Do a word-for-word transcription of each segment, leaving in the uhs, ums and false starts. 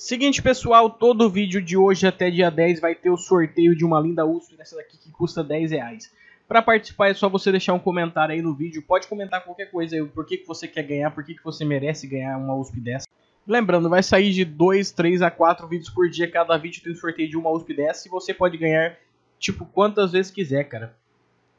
Seguinte, pessoal, todo o vídeo de hoje até dia dez vai ter o sorteio de uma linda U S P, nessa daqui que custa dez reais. Para participar é só você deixar um comentário aí no vídeo, pode comentar qualquer coisa aí, por que, que você quer ganhar, por que, que você merece ganhar uma U S P dessa. Lembrando, vai sair de dois, três a quatro vídeos por dia, cada vídeo tem um sorteio de uma U S P dessa e você pode ganhar, tipo, quantas vezes quiser, cara.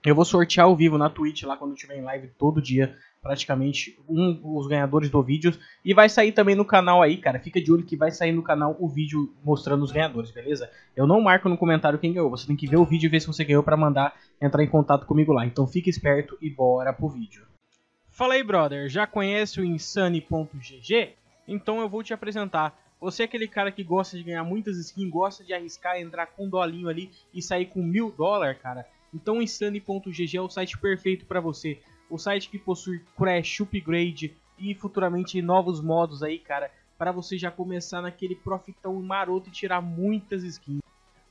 Eu vou sortear ao vivo na Twitch, lá quando eu estiver em live todo dia, praticamente, um, os ganhadores do vídeo. E vai sair também no canal aí, cara. Fica de olho que vai sair no canal o vídeo mostrando os ganhadores, beleza? Eu não marco no comentário quem ganhou. Você tem que ver o vídeo e ver se você ganhou pra mandar entrar em contato comigo lá. Então fica esperto e bora pro vídeo. Fala aí, brother. Já conhece o insane ponto G G? Então eu vou te apresentar. Você é aquele cara que gosta de ganhar muitas skins, gosta de arriscar, entrar com um dolinho ali e sair com mil dólares, cara. Então o insane ponto G G é o site perfeito para você, o site que possui crash, upgrade e futuramente novos modos aí, cara, para você já começar naquele profitão maroto e tirar muitas skins.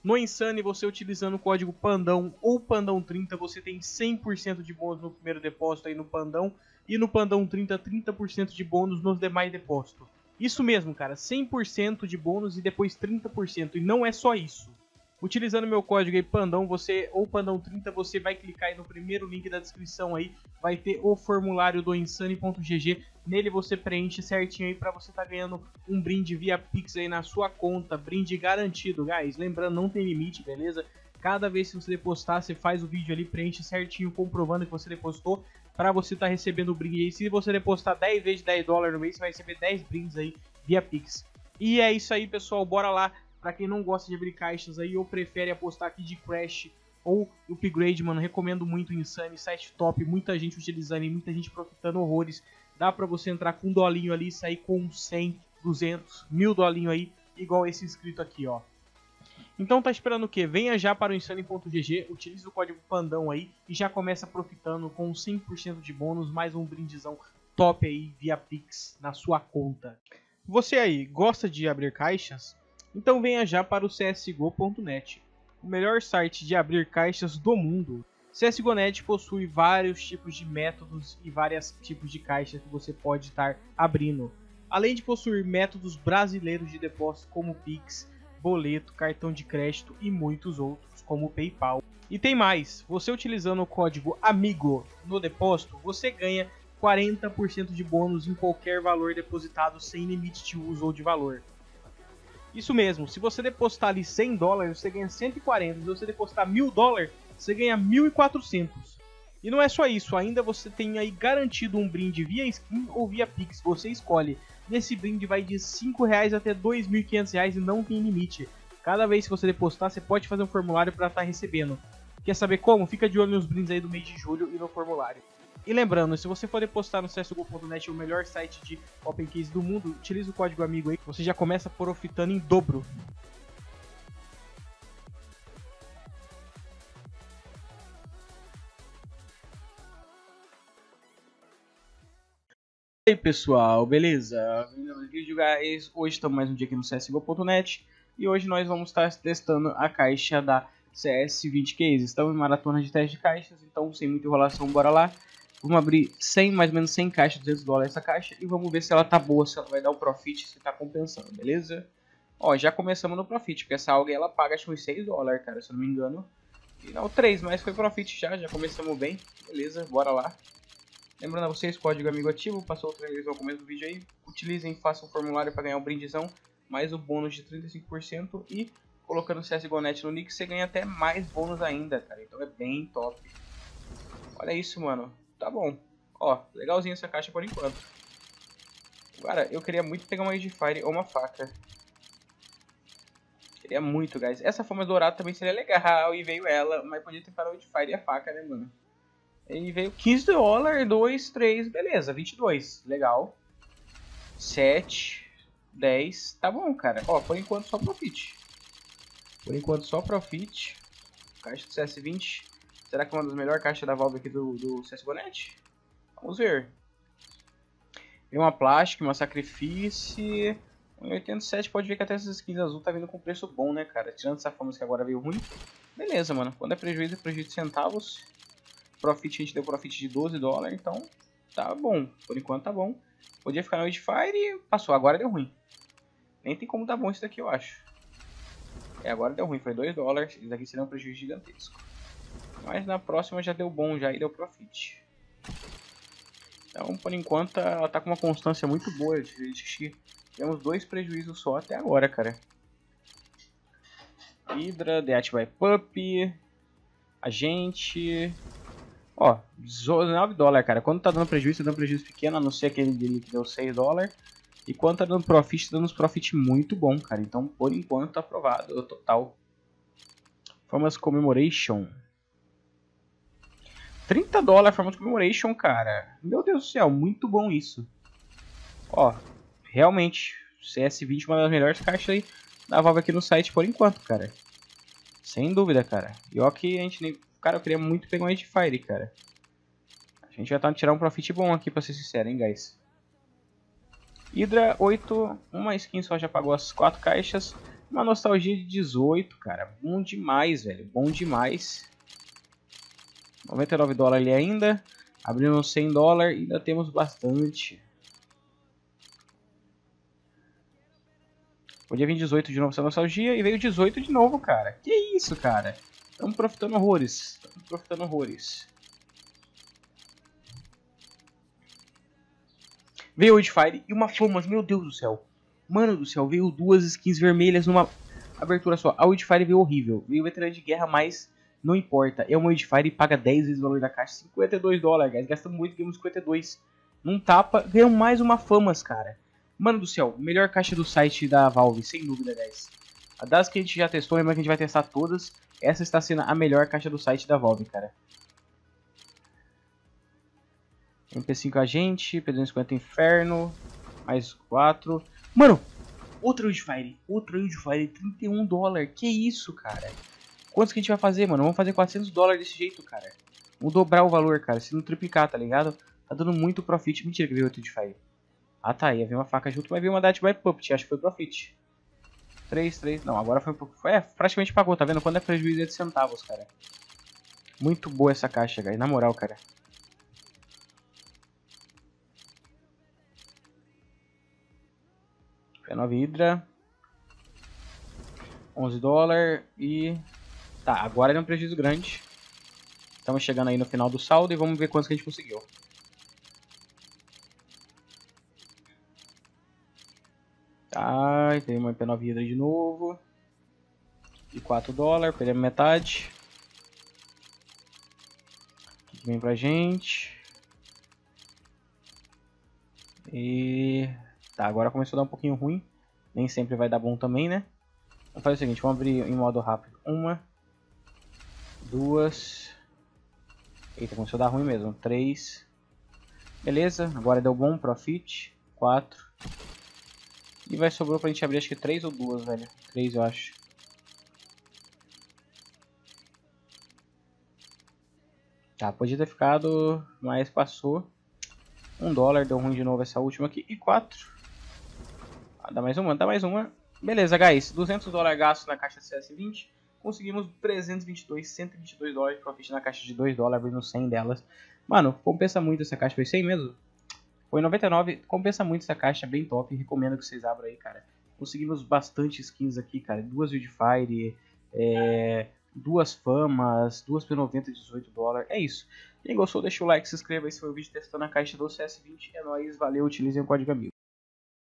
No Insane, você utilizando o código PANDÃO ou PANDÃO trinta, você tem cem por cento de bônus no primeiro depósito aí no PANDÃO e no PANDÃO trinta, trinta por cento de bônus nos demais depósitos. Isso mesmo, cara, cem por cento de bônus e depois trinta por cento, e não é só isso. Utilizando meu código aí, Pandão, você, ou Pandão trinta, você vai clicar aí no primeiro link da descrição aí, vai ter o formulário do insane ponto G G, nele você preenche certinho aí pra você tá ganhando um brinde via Pix aí na sua conta, brinde garantido, guys, lembrando, não tem limite, beleza? Cada vez que você depositar, você faz o vídeo ali, preenche certinho, comprovando que você depositou, pra você tá recebendo o brinde aí. Se você depositar dez vezes dez dólares no mês, você vai receber dez brindes aí via Pix. E é isso aí, pessoal, bora lá! Pra quem não gosta de abrir caixas aí ou prefere apostar aqui de crash ou upgrade, mano, recomendo muito o Insane, site top, muita gente utilizando e muita gente profitando horrores. Dá pra você entrar com um dolinho ali e sair com cem, duzentos, mil dolinho aí, igual esse inscrito aqui, ó. Então tá esperando o quê? Venha já para o insane ponto G G, utilize o código PANDÃO aí e já começa profitando com cem por cento de bônus, mais um brindezão top aí via Pix na sua conta. Você aí, gosta de abrir caixas? Então venha já para o C S G O ponto net, o melhor site de abrir caixas do mundo. C S G O ponto net possui vários tipos de métodos e vários tipos de caixas que você pode estar abrindo. Além de possuir métodos brasileiros de depósito como Pix, boleto, cartão de crédito e muitos outros como PayPal. E tem mais, você utilizando o código AMIGO no depósito, você ganha quarenta por cento de bônus em qualquer valor depositado sem limite de uso ou de valor. Isso mesmo, se você depositar ali cem dólares, você ganha cento e quarenta, se você depositar mil dólares, você ganha mil e quatrocentos. E não é só isso, ainda você tem aí garantido um brinde via skin ou via Pix, você escolhe. Nesse brinde vai de cinco reais até dois mil e quinhentos reais e não tem limite. Cada vez que você depositar, você pode fazer um formulário para estar recebendo. Quer saber como? Fica de olho nos brindes aí do mês de julho e no formulário. E lembrando, se você for depositar no C S G O ponto net, o melhor site de Open Case do mundo, utilize o código AMIGO aí que você já começa profitando em dobro. E aí, pessoal, beleza? Hoje estamos mais um dia aqui no C S G O ponto net e hoje nós vamos estar testando a caixa da C S vinte Cases. Estamos em maratona de teste de caixas, então sem muita enrolação, bora lá. Vamos abrir cem, mais ou menos cem caixas, duzentos dólares essa caixa. E vamos ver se ela tá boa, se ela vai dar o profit, se tá compensando, beleza? Ó, já começamos no profit, porque essa A U G ela paga acho uns seis dólares, cara, se eu não me engano. E não, três, mas foi profit já, já começamos bem. Beleza, bora lá. Lembrando a vocês, código AMIGO ativo, passou o trailer no começo do vídeo aí. Utilizem, façam o formulário para ganhar o brindezão, mais o bônus de trinta e cinco por cento. E colocando o C S G O ponto net no nick, você ganha até mais bônus ainda, cara. Então é bem top. Olha isso, mano. Tá bom, ó, legalzinha essa caixa por enquanto. Cara, eu queria muito pegar uma Edifier ou uma faca. Queria muito, guys. Essa forma dourada também seria legal e veio ela, mas podia ter parado o Edifier e a faca, né, mano? E veio quinze dólares, dois, três, beleza, vinte e dois, legal. sete, dez, tá bom, cara. Ó, por enquanto só profit. Por enquanto só profit. Caixa do C S vinte. Será que é uma das melhores caixas da Valve aqui do, do C S G O ponto net? Vamos ver. Tem uma plástica, uma sacrifício. um oitenta e sete, pode ver que até essas skins azul tá vindo com preço bom, né, cara? Tirando essa fama que agora veio ruim. Beleza, mano. Quando é prejuízo, é prejuízo de centavos. Profit, a gente deu profit de doze dólares, então tá bom. Por enquanto tá bom. Podia ficar no Witchfire e passou. Agora deu ruim. Nem tem como dar bom isso daqui, eu acho. É, agora deu ruim, foi dois dólares. Isso daqui seria um prejuízo gigantesco. Mas na próxima já deu bom, já e deu profit. Então, por enquanto, ela tá com uma constância muito boa. Temos dois prejuízos só até agora, cara. Hydra, Dead by Puppy, a gente... Ó, dezenove dólares, cara. Quando tá dando prejuízo, tá dando prejuízo pequeno, a não ser aquele dele que deu seis dólares. E quando tá dando profit, tá dando uns profit muito bom, cara. Então, por enquanto, tá aprovado o total. Formas Commemoration. trinta dólares, formas Commemoration, cara. Meu Deus do céu, muito bom isso. Ó, realmente, C S vinte, uma das melhores caixas aí da Valve aqui no site por enquanto, cara. Sem dúvida, cara. E ó que a gente nem... Cara, eu queria muito pegar um Edifier, cara. A gente vai tá tirar um profit bom aqui, pra ser sincero, hein, guys. Hydra, oito. Uma skin só já pagou as quatro caixas. Uma nostalgia de dezoito, cara. Bom demais, velho. Bom demais. noventa e nove dólares ali ainda. Abrindo cem dólares. Ainda temos bastante. Podia vir dezoito de novo essa nostalgia. E veio dezoito de novo, cara. Que isso, cara. Estamos profitando horrores. Estamos profitando horrores. Veio o Witchfire e uma Fomas. Meu Deus do céu. Mano do céu. Veio duas skins vermelhas numa abertura só. A Witchfire veio horrível. Veio veterano de guerra, mas não importa. É uma Edifier e paga dez vezes o valor da caixa. cinquenta e dois dólares, guys. Gastamos muito, ganhamos cinquenta e dois. Num tapa. Ganhamos mais uma Famas, cara. Mano do céu. Melhor caixa do site da Valve. Sem dúvida, guys. A das que a gente já testou, lembra que a gente vai testar todas. Essa está sendo a melhor caixa do site da Valve, cara. M P cinco a gente. P duzentos e cinquenta Inferno. Mais quatro. Mano. Outro Edifier. Outro Edifier. trinta e um dólares. Que isso, cara. Quantos que a gente vai fazer, mano? Vamos fazer quatrocentos dólares desse jeito, cara. Vamos dobrar o valor, cara. Se não triplicar, tá ligado? Tá dando muito profit. Mentira que veio outro Edifier. Ah, tá. Ia vir uma faca junto, mas veio uma Dead by Puppet. Acho que foi profit. três, três. Não, agora foi um pouco... É, praticamente pagou, tá vendo? Quando é prejuízo é de centavos, cara. Muito boa essa caixa, guys. Na moral, cara. P nove Hydra. onze dólares e... Tá, agora ele é um prejuízo grande. Estamos chegando aí no final do saldo e vamos ver quantos que a gente conseguiu. Tá, teve uma M P nove Hydra de novo. De quatro dólares, perdemos metade. O que vem pra gente? E... Tá, agora começou a dar um pouquinho ruim. Nem sempre vai dar bom também, né? Vamos fazer o seguinte, vamos abrir em modo rápido. Uma... Duas. Eita, começou a dar ruim mesmo. Três. Beleza, agora deu bom, profit. Quatro. E vai sobrou pra gente abrir acho que três ou duas, velho. Três, eu acho. Tá, podia ter ficado, mas passou. Um dólar, deu ruim de novo essa última aqui. E quatro. Ah, dá mais uma, dá mais uma. Beleza, guys. duzentos dólares gasto na caixa C S vinte. Conseguimos trezentos e vinte e dois, cento e vinte e dois dólares de profit na caixa de dois dólares, abrindo cem delas. Mano, compensa muito essa caixa, foi cem mesmo? Foi noventa e nove, compensa muito essa caixa, bem top, recomendo que vocês abram aí, cara. Conseguimos bastante skins aqui, cara, duas Witchfire, é, duas Famas, duas P noventa, dezoito dólares, é isso. Quem gostou, deixa o like, se inscreva, esse foi o vídeo testando a caixa do C S vinte, é nóis, valeu, utilizem o código amigo.